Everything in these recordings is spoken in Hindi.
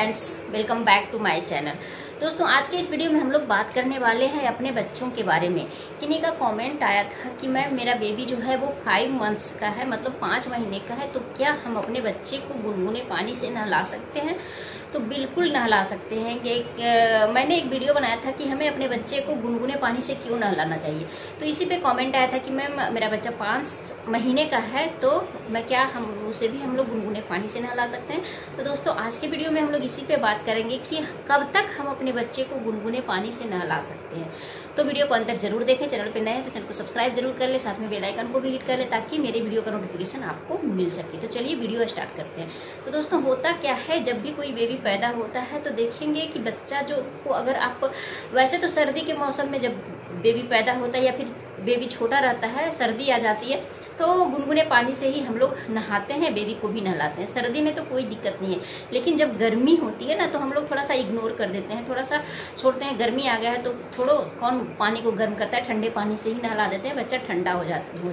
Friends, welcome back to my channel. दोस्तों, आज के इस वीडियो में हम लोग बात करने वाले हैं अपने बच्चों के बारे में। किन्हीं का कमेंट आया था कि मैम मेरा बेबी जो है वो 5 मंथ्स का है, मतलब 5 महीने का है, तो क्या हम अपने बच्चे को गुनगुने पानी से नहला सकते हैं? तो बिल्कुल नहला सकते हैं। मैंने एक वीडियो बनाया था कि हमें अपने बच्चे को गुनगुने पानी से क्यों नहलाना चाहिए, तो इसी पे कमेंट आया था कि मैम मेरा बच्चा 5 महीने का है तो मैं क्या हम उसे भी हम लोग गुनगुने पानी से नहला सकते हैं। तो दोस्तों, आज के वीडियो में हम लोग इसी पे बात करेंगे कि कब तक हम अपने बच्चे को गुनगुने पानी से नहला सकते हैं। तो वीडियो को अंत तक जरूर देखें। चैनल पर नए हैं तो चैनल को सब्सक्राइब जरूर कर लें, साथ में बेल आइकन को भी हिट कर लें ताकि मेरे वीडियो का नोटिफिकेशन आपको मिल सके। तो चलिए वीडियो स्टार्ट करते हैं। तो दोस्तों, होता क्या है, जब भी कोई बेबी पैदा होता है तो देखेंगे कि बच्चा जो को अगर आप, वैसे तो सर्दी के मौसम में जब बेबी पैदा होता है या फिर बेबी छोटा रहता है, सर्दी आ जाती है तो गुनगुने पानी से ही हम लोग नहाते हैं, बेबी को भी नहलाते हैं। सर्दी में तो कोई दिक्कत नहीं है, लेकिन जब गर्मी होती है ना तो हम लोग थोड़ा सा इग्नोर कर देते हैं, थोड़ा सा छोड़ते हैं। गर्मी आ गया है तो छोड़ो, कौन पानी को गर्म करता है, ठंडे पानी से ही नहला देते हैं, बच्चा ठंडा हो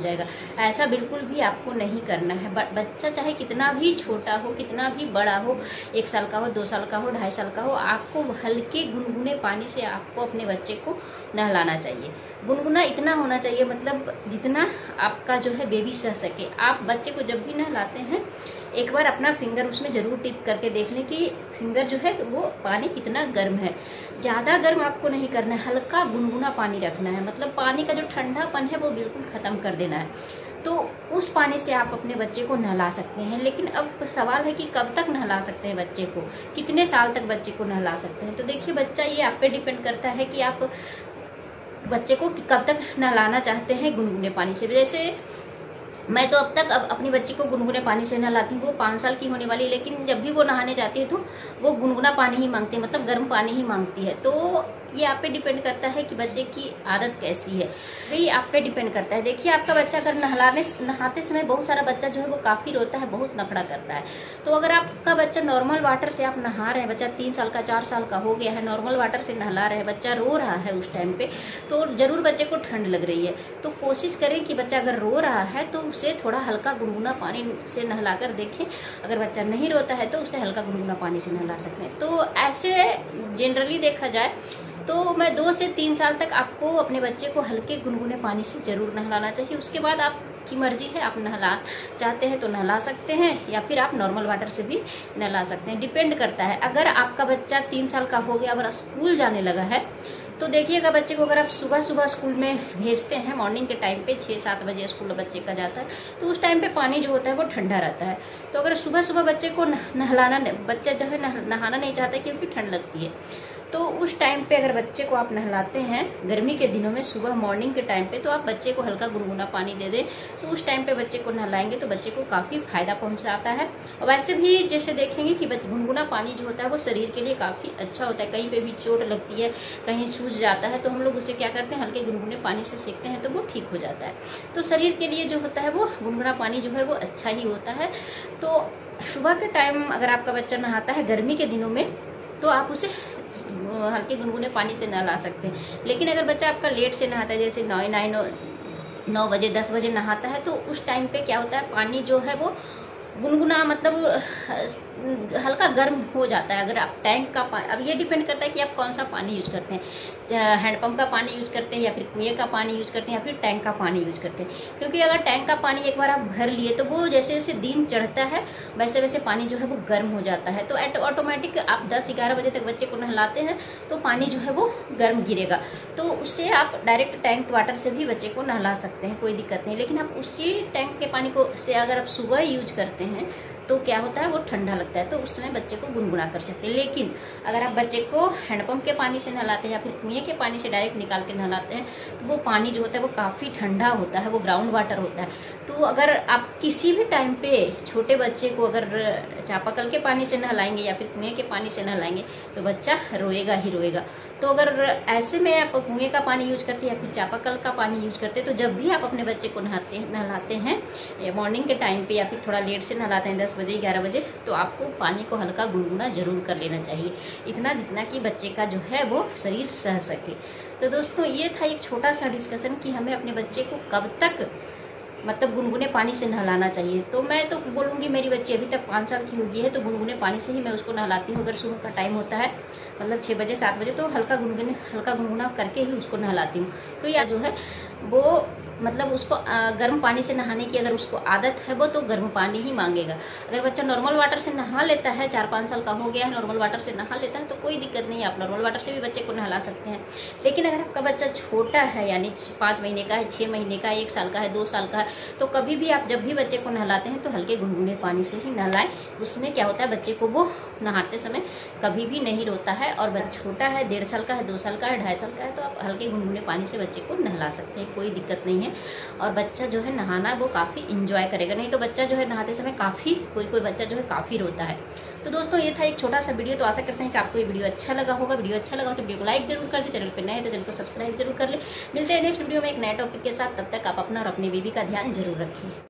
जाएगा। ऐसा बिल्कुल भी आपको नहीं करना है। बच्चा चाहे कितना भी छोटा हो, कितना भी बड़ा हो, 1 साल का हो, 2 साल का हो, 2.5 साल का हो, आपको हल्के गुनगुने पानी से आपको अपने बच्चे को नहलाना चाहिए। गुनगुना इतना होना चाहिए, मतलब जितना आपका जो है बेबी सह सके। आप बच्चे को जब भी नहलाते हैं एक बार अपना फिंगर उसमें ज़रूर टिप करके देख लें कि फिंगर जो है वो पानी कितना गर्म है। ज़्यादा गर्म आपको नहीं करना है, हल्का गुनगुना पानी रखना है, मतलब पानी का जो ठंडापन है वो बिल्कुल ख़त्म कर देना है। तो उस पानी से आप अपने बच्चे को नहला सकते हैं। लेकिन अब सवाल है कि कब तक नहला सकते हैं बच्चे को, कितने साल तक बच्चे को नहला सकते हैं। तो देखिए बच्चा, ये आप पे डिपेंड करता है कि आप बच्चे को कब तक नहलाना चाहते हैं गुनगुने पानी से। जैसे मैं तो अब तक अपने बच्चे को गुनगुने पानी से नहलाती हूँ। वो 5 साल की होने वाली, लेकिन जब भी वो नहाने जाती है तो वो गुनगुना पानी ही मांगती है, मतलब गर्म पानी ही मांगती है। तो ये आप पे डिपेंड करता है कि बच्चे की आदत कैसी है, वही आप पे डिपेंड करता है। देखिए, आपका बच्चा अगर नहाते समय बहुत सारा बच्चा जो है वो काफ़ी रोता है, बहुत नखड़ा करता है, तो अगर आपका बच्चा नॉर्मल वाटर से आप नहा रहे हैं, बच्चा 3 साल का, 4 साल का हो गया है, नॉर्मल वाटर से नहला रहे हैं, बच्चा रो रहा है उस टाइम पर, तो ज़रूर बच्चे को ठंड लग रही है। तो कोशिश करें कि बच्चा अगर रो रहा है तो उसे थोड़ा हल्का गुनगुना पानी से नहला कर देखें। अगर बच्चा नहीं रोता है तो उसे हल्का गुनगुना पानी से नहला सकते हैं। तो ऐसे जनरली देखा जाए तो मैं 2 से 3 साल तक आपको अपने बच्चे को हल्के गुनगुने पानी से ज़रूर नहलाना चाहिए। उसके बाद आपकी मर्ज़ी है, आप नहला चाहते हैं तो नहला सकते हैं, या फिर आप नॉर्मल वाटर से भी नहला सकते हैं, डिपेंड करता है। अगर आपका बच्चा 3 साल का हो गया, अगर स्कूल जाने लगा है, तो देखिएगा बच्चे को अगर आप सुबह स्कूल में भेजते हैं, मॉर्निंग के टाइम पे 6-7 बजे स्कूल बच्चे का जाता है, तो उस टाइम पे पानी जो होता है वो ठंडा रहता है। तो अगर सुबह बच्चे को नहलाना, बच्चा जो है नहाना नहीं चाहता क्योंकि ठंड लगती है, तो उस टाइम पे अगर बच्चे को आप नहलाते हैं गर्मी के दिनों में, सुबह मॉर्निंग के टाइम पे, तो आप बच्चे को हल्का गुनगुना पानी दे दें, तो उस टाइम पे बच्चे को नहलाएंगे तो बच्चे को काफ़ी फायदा पहुंचाता है। और वैसे भी जैसे देखेंगे कि गुनगुना पानी जो होता है वो शरीर के लिए काफ़ी अच्छा होता है। कहीं पे भी चोट लगती है, कहीं सूझ जाता है, तो हम लोग उसे क्या करते हैं, हल्के गुनगुने पानी से सेकते हैं तो वो ठीक हो जाता है। तो शरीर के लिए जो होता है वो गुनगुना पानी जो है वो अच्छा ही होता है। तो सुबह के टाइम अगर आपका बच्चा नहाता है गर्मी के दिनों में तो आप उसे हल्के गुनगुने पानी से नहला सकते हैं। लेकिन अगर बच्चा आपका लेट से नहाता है, जैसे 9 बजे 10 बजे नहाता है, तो उस टाइम पे क्या होता है, पानी जो है वो गुनगुना, मतलब हल्का गर्म हो जाता है। अगर आप टैंक का पानी, अब ये डिपेंड करता है कि आप कौन सा पानी यूज़ करते हैं, हैंडपम्प का पानी यूज़ करते हैं या फिर कुएँ का पानी यूज़ करते हैं या फिर टैंक का पानी यूज़ करते हैं। क्योंकि अगर टैंक का पानी एक बार आप भर लिए तो वो जैसे जैसे दिन चढ़ता है वैसे वैसे पानी जो है वो गर्म हो जाता है। तो ऑटोमेटिक आप 10-11 बजे तक बच्चे को नहलाते हैं तो पानी जो है वो गर्म गिरेगा, तो उससे आप डायरेक्ट टैंक वाटर से भी बच्चे को नहला सकते हैं, कोई दिक्कत नहीं। लेकिन आप उसी टैंक के पानी को से अगर आप सुबह यूज करते हैं तो क्या होता है, वो ठंडा लगता है, तो उसमें बच्चे को गुनगुना कर सकते हैं। लेकिन अगर आप बच्चे को हैंडपम्प के पानी से नहलाते हैं या फिर कुएँ के पानी से डायरेक्ट निकाल के नहलाते हैं तो वो पानी जो होता है वो काफ़ी ठंडा होता है, वो ग्राउंड वाटर होता है। तो अगर आप किसी भी टाइम पे छोटे बच्चे को अगर चापाकल के पानी से नहलाएंगे या फिर कुएँ के पानी से नहलाएंगे तो बच्चा रोएगा ही रोएगा। तो अगर ऐसे में आप कुएँ का पानी यूज़ करते हैं या फिर चापाकल का पानी यूज़ करते हैं, तो जब भी आप अपने बच्चे को नहलाते हैं मॉर्निंग के टाइम पर या फिर थोड़ा लेट से नहलाते हैं, 10 बजे 11 बजे, तो आपको पानी को हल्का गुनगुना जरूर कर लेना चाहिए, इतना जितना कि बच्चे का जो है वो शरीर सह सके। तो दोस्तों, ये था एक छोटा सा डिस्कशन कि हमें अपने बच्चे को कब तक मतलब गुनगुने पानी से नहलाना चाहिए। तो मैं तो बोलूँगी मेरी बच्ची अभी तक 5 साल की होगी है तो गुनगुने पानी से ही मैं उसको नहलाती हूँ। अगर सुबह का टाइम होता है मतलब 6 बजे 7 बजे तो हल्का गुनगुना करके ही उसको नहलाती हूँ। तो या जो है वो मतलब उसको गर्म पानी से नहाने की अगर उसको आदत है वो तो गर्म पानी ही मांगेगा। अगर बच्चा नॉर्मल वाटर से नहा लेता है, 4-5 साल का हो गया है, नॉर्मल वाटर से नहा लेता है तो कोई दिक्कत नहीं है, आप नॉर्मल वाटर से भी बच्चे को नहला सकते हैं। लेकिन अगर आपका बच्चा छोटा है यानी 5 महीने का है, 6 महीने का है, 1 साल का है, 2 साल का है तो कभी भी आप जब भी बच्चे को नहलाते हैं तो हल्के गुनगुने पानी से ही नहलाएं। उसमें क्या होता है बच्चे को वो नहाते समय कभी भी नहीं रोता है। और बच्चा छोटा है, 1.5 साल का है, 2 साल का है, 2.5 साल का है तो आप हल्के गुनगुने पानी से बच्चे को नहला सकते हैं, कोई दिक्कत नहीं है। और बच्चा जो है नहाना वो काफ़ी इंजॉय करेगा। नहीं तो बच्चा जो है नहाते समय कोई बच्चा जो है काफ़ी रोता है। तो दोस्तों ये था एक छोटा सा वीडियो। तो आशा करते हैं कि आपको ये वीडियो अच्छा लगा होगा। वीडियो अच्छा लगा हो तो वीडियो को लाइक जरूर कर दे, चैनल पर नए हैं तो चैनल को सब्सक्राइब जरूर कर ले। मिलते हैं नेक्स्ट वीडियो में एक नए टॉपिक के साथ। तब तक आप अपना और अपनी बेबी का ध्यान जरूर रखें।